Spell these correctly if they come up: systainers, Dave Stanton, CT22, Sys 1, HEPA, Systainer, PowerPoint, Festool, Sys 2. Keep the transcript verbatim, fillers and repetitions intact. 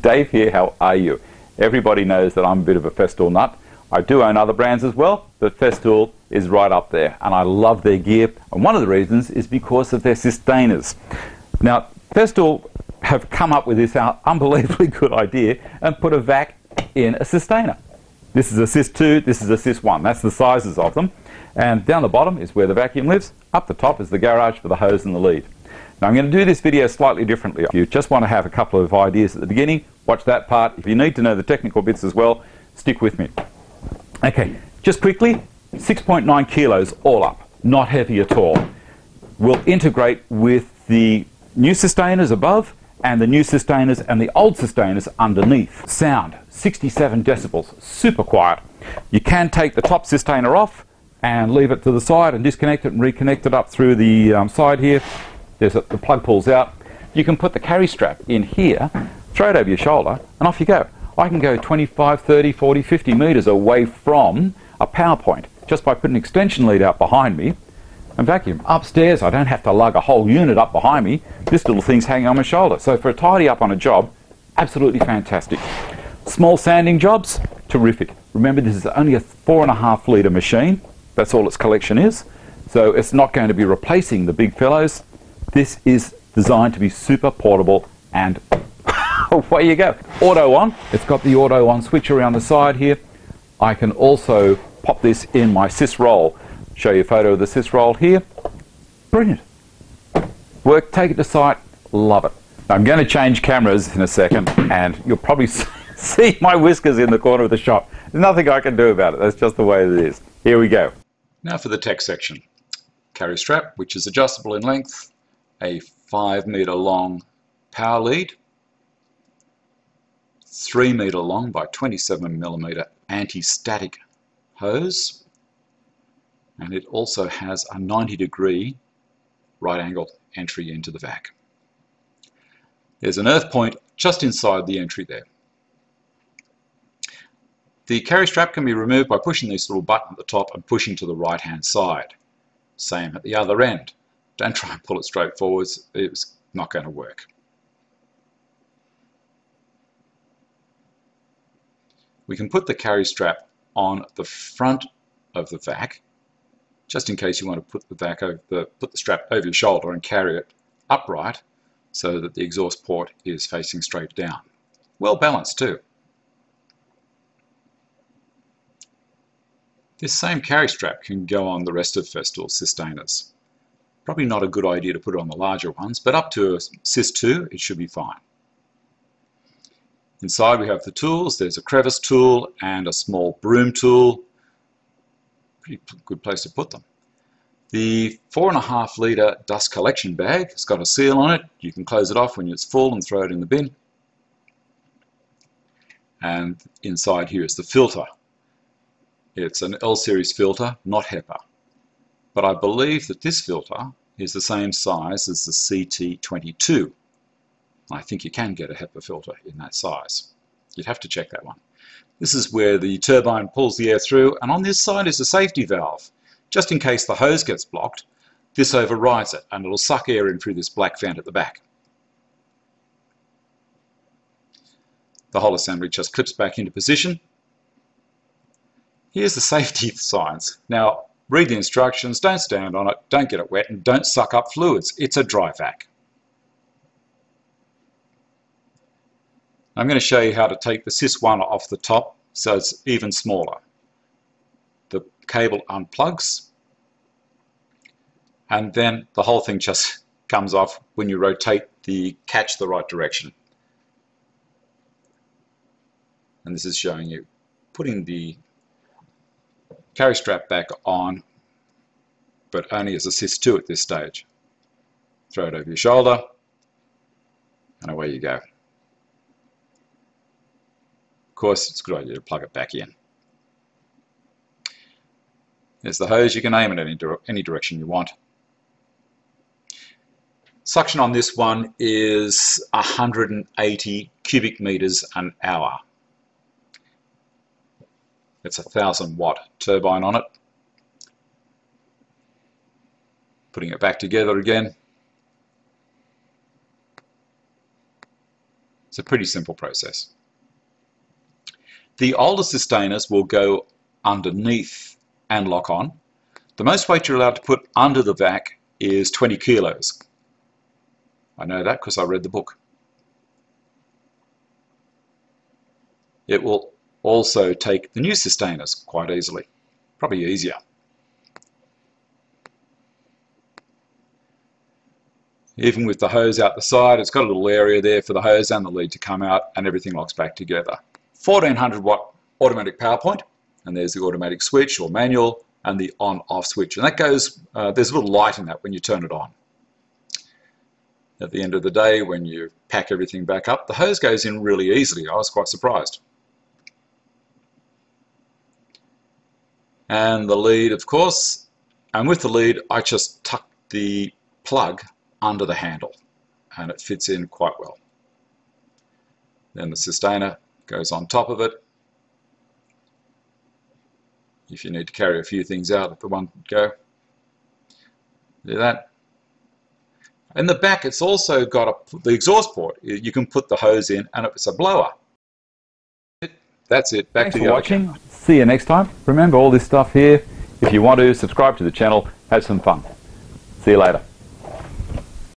Dave here, how are you? Everybody knows that I'm a bit of a Festool nut. I do own other brands as well, but Festool is right up there, and I love their gear, and one of the reasons is because of their systainers. Now, Festool have come up with this unbelievably good idea and put a vac in a systainer. This is a Sys two, this is a Sys one, that's the sizes of them. And down the bottom is where the vacuum lives, up the top is the garage for the hose and the lead. Now I'm going to do this video slightly differently. If you just want to have a couple of ideas at the beginning, watch that part. If you need to know the technical bits as well, stick with me. Okay, just quickly, six point nine kilos all up, not heavy at all. We'll integrate with the new systainers above and the new systainers and the old systainers underneath. Sound, sixty-seven decibels, super quiet. You can take the top systainer off and leave it to the side and disconnect it and reconnect it up through the um, side here. There's a, the plug pulls out. You can put the carry strap in here, throw it over your shoulder, and off you go. I can go twenty-five, thirty, forty, fifty meters away from a PowerPoint just by putting an extension lead out behind me and vacuum. Upstairs, I don't have to lug a whole unit up behind me. This little thing's hanging on my shoulder. So for a tidy up on a job, absolutely fantastic. Small sanding jobs, terrific. Remember, this is only a four and a half litre machine. That's all its collection is. So it's not going to be replacing the big fellows. This is designed to be super portable, and away you go. Auto on. It's got the auto on switch around the side here. I can also pop this in my Sys roll. Show you a photo of the Sys roll here. Brilliant. Work, take it to site, love it. I'm going to change cameras in a second, and you'll probably see my whiskers in the corner of the shop. There's nothing I can do about it. That's just the way it is. Here we go. Now for the tech section. Carry strap, which is adjustable in length, a five meter long power lead, three meter long by twenty-seven millimeter anti-static hose, and it also has a ninety degree right angle entry into the vac. There's an earth point just inside the entry there. The carry strap can be removed by pushing this little button at the top and pushing to the right hand side. Same at the other end. Don't try and pull it straight forwards, it's not going to work. We can put the carry strap on the front of the vac, just in case you want to put the vac over the, put the strap over your shoulder and carry it upright so that the exhaust port is facing straight down. Well balanced too. This same carry strap can go on the rest of Festool's systainers. Probably not a good idea to put it on the larger ones, but up to a Sys two it should be fine. Inside we have the tools. There's a crevice tool and a small broom tool. Pretty good place to put them. The four and a half litre dust collection bag, it's got a seal on it. You can close it off when it's full and throw it in the bin. And inside here is the filter. It's an L series filter, not HEPA. But I believe that this filter is the same size as the C T twenty-two. I think you can get a HEPA filter in that size. You'd have to check that one. This is where the turbine pulls the air through, and on this side is a safety valve. Just in case the hose gets blocked, this overrides it and it'll suck air in through this black vent at the back. The whole assembly just clips back into position. Here's the safety signs. Now, read the instructions, don't stand on it, don't get it wet, and don't suck up fluids. It's a dry vac. I'm going to show you how to take the Sys one off the top so it's even smaller. The cable unplugs, and then the whole thing just comes off when you rotate the catch the right direction. And this is showing you putting the carry strap back on, but only as a Sys two at this stage. Throw it over your shoulder, and away you go. Of course, it's a good idea to plug it back in. There's the hose. You can aim it in any, dire any direction you want. Suction on this one is one hundred eighty cubic meters an hour. It's a thousand watt turbine on it. Putting it back together again. It's a pretty simple process. The older systainers will go underneath and lock on. The most weight you're allowed to put under the vac is twenty kilos. I know that because I read the book. It will also take the new systainers quite easily, probably easier. Even with the hose out the side, it's got a little area there for the hose and the lead to come out, and everything locks back together. fourteen hundred watt automatic PowerPoint, and there's the automatic switch or manual and the on-off switch. And that goes, uh, there's a little light in that when you turn it on. At the end of the day, when you pack everything back up, the hose goes in really easily. I was quite surprised. And the lead, of course, and with the lead, I just tuck the plug under the handle, and it fits in quite well. Then the systainer goes on top of it. If you need to carry a few things out, at the one go, do that. In the back, it's also got a, the exhaust port. You can put the hose in, and it's a blower. That's it. Back Thanks to for the watching. Icon. See you next time. Remember all this stuff here. If you want to, subscribe to the channel. Have some fun. See you later.